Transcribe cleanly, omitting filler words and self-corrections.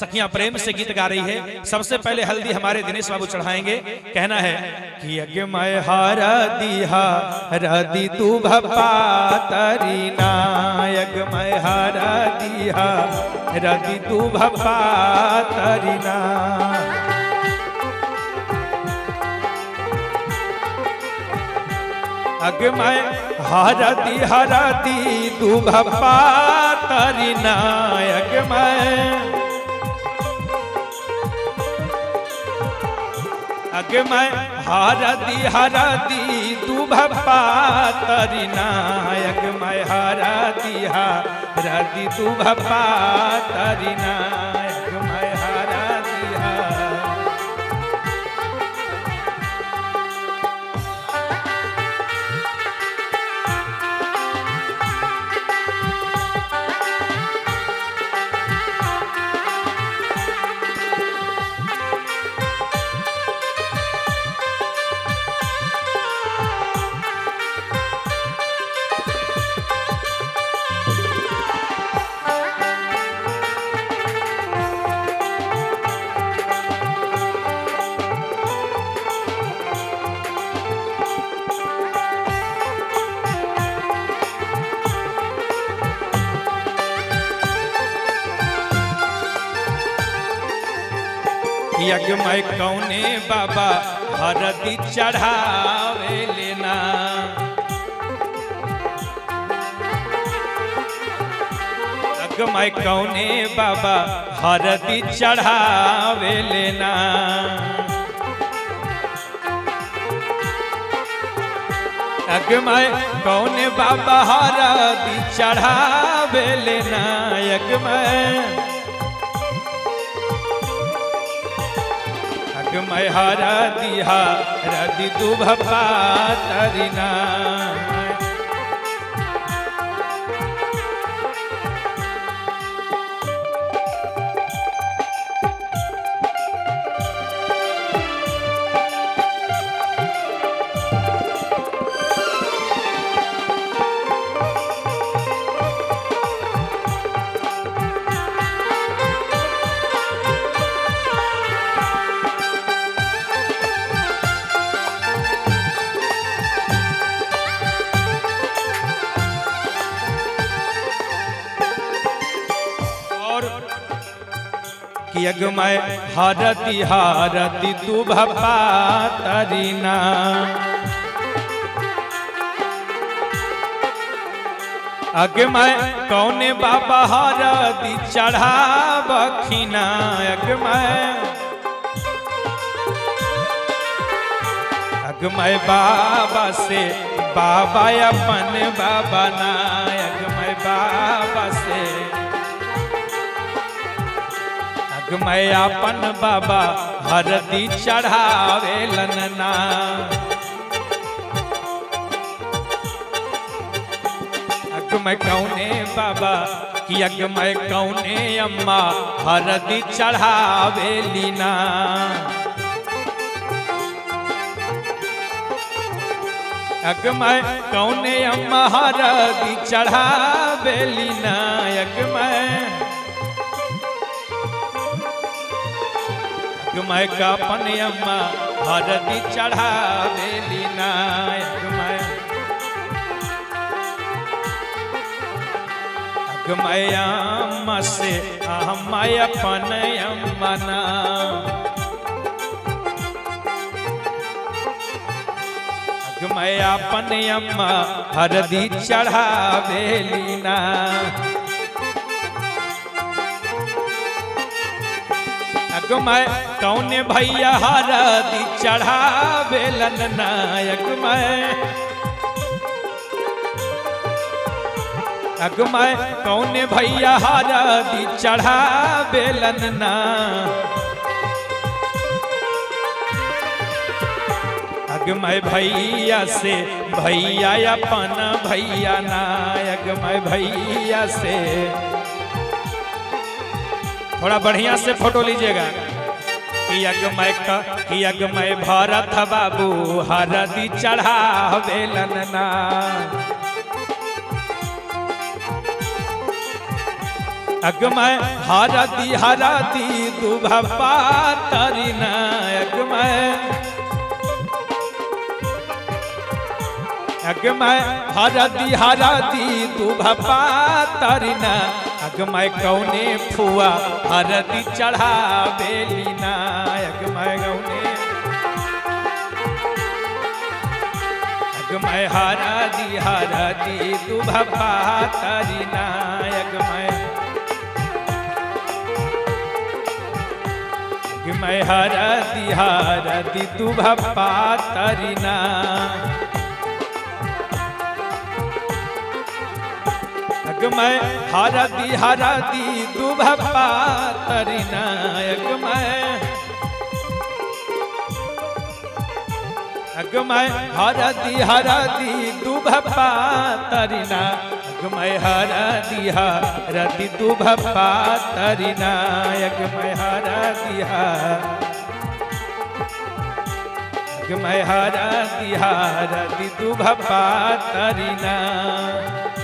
सखियां प्रेम से गीत गा रही है। सबसे पहले हल्दी हमारे दिनेश बाबू चढ़ाएंगे। कहना है कि यज्ञ मैं हरदी हरदी तू पातरी नायक मैं हरदी हरदी तू पातरी ना। अग मैं हरदी हरदी तू पातरी नायक मैं अग मैं हरदी तू पातरी नायक मैं हरदी तू पातरी नायक मैं हरदिया। यज्ञ में कौने बाबा हरदी चढ़ावे लेना यज्ञ में कौने बाबा हरदी चढ़ावे लेना। यज्ञ में कौने बाबा हरदी चढ़ावे लेना। यज्ञ में मैं हरदी हरदी तू पातरी ना। यज्ञ में हरदी हरदी तू पातरी ना। यज्ञ में कौने बाबा हरदी चढ़ाबखिना। यज्ञ में बाबा से बाबा अपन बाबा ना। यज्ञ में बाबा से मैं अपन बाबा हरदी चढ़ावे लनना। अग मैं कौने बाबा कि अग मैं कौने अम्मा हरदी चढ़ावे लीना। अग मैं कौने अम्मा हरदी चढ़ावे लीना। अग मैं मैं का अपने अम्मा हरदी चढ़ावे लीना। मैं अम्मा से अम्मा अपन अम्मा ना। मैं अपने अम्मा हरदी चढ़ावे लीना। मैं कौने भैया हरदी चढ़ावे लनना। मैं कौने भैया हरदी चढ़ावे लनना। मैं भैया से भैया अपन भैया ना। मैं भैया से थोड़ा बढ़िया से फोटो लीजिएगा। यज्ञ में भरत बाबू हरदी चढ़ावे लनना। अग मैं हरदी हरदी दुभा पातरी ना अग मैं हरदी हरदी दुभा पातरी ना अग मैं कौने फुआ हरदी चढ़ावेली ना अग मैं गौने मैं हरादी हरादी दुभा पातरी नायक मैं हरादी हरादी दुभा पातरी ना मैं हरादी हरादी दुभा पातरी नायक मैं अग मैं हरदी हरदी दुभा पातरी ना अग मैं हरदी हरदी दुभा पातरी ना अग मैं हरदी हरदी दुभा पातरी ना।